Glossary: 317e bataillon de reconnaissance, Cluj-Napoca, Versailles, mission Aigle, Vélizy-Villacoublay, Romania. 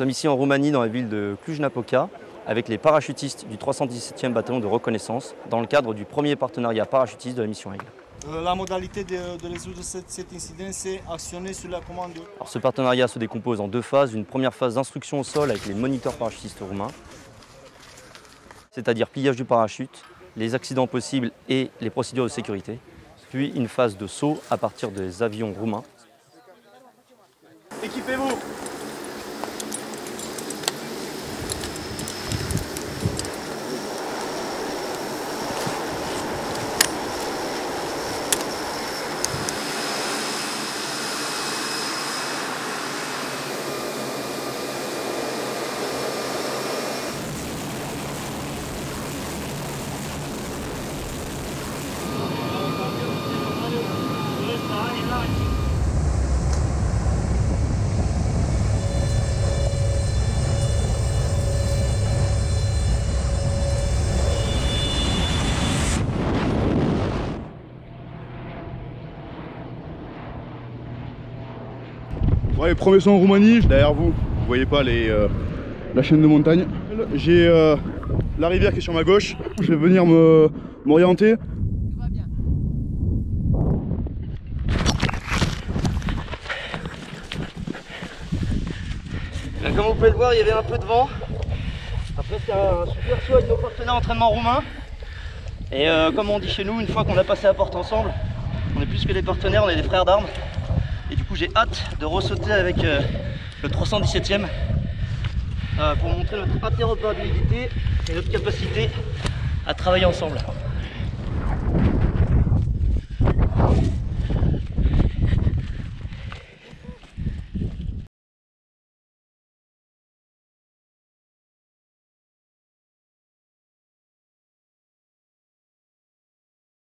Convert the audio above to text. sommes ici en Roumanie, dans la ville de Cluj-Napoca, avec les parachutistes du 317e bataillon de reconnaissance, dans le cadre du premier partenariat parachutiste de la mission Aigle. La modalité de résoudre cet incident, c'est actionner sur la commande. Alors, ce partenariat se décompose en deux phases. Une première phase d'instruction au sol avec les moniteurs parachutistes roumains, c'est-à-dire pillage du parachute, les accidents possibles et les procédures de sécurité. Puis une phase de saut à partir des avions roumains. Équipez-vous! Ouais, premier saut en Roumanie, derrière vous, vous voyez pas la chaîne de montagne. J'ai la rivière qui est sur ma gauche, je vais venir m'orienter. Comme vous pouvez le voir, il y avait un peu de vent. Après, c'est un super saut avec nos partenaires entraînement roumains. Et comme on dit chez nous, une fois qu'on a passé la porte ensemble, on est plus que des partenaires, on est des frères d'armes. Et du coup, j'ai hâte de ressauter avec le 317e pour montrer notre interopérabilité et notre capacité à travailler ensemble.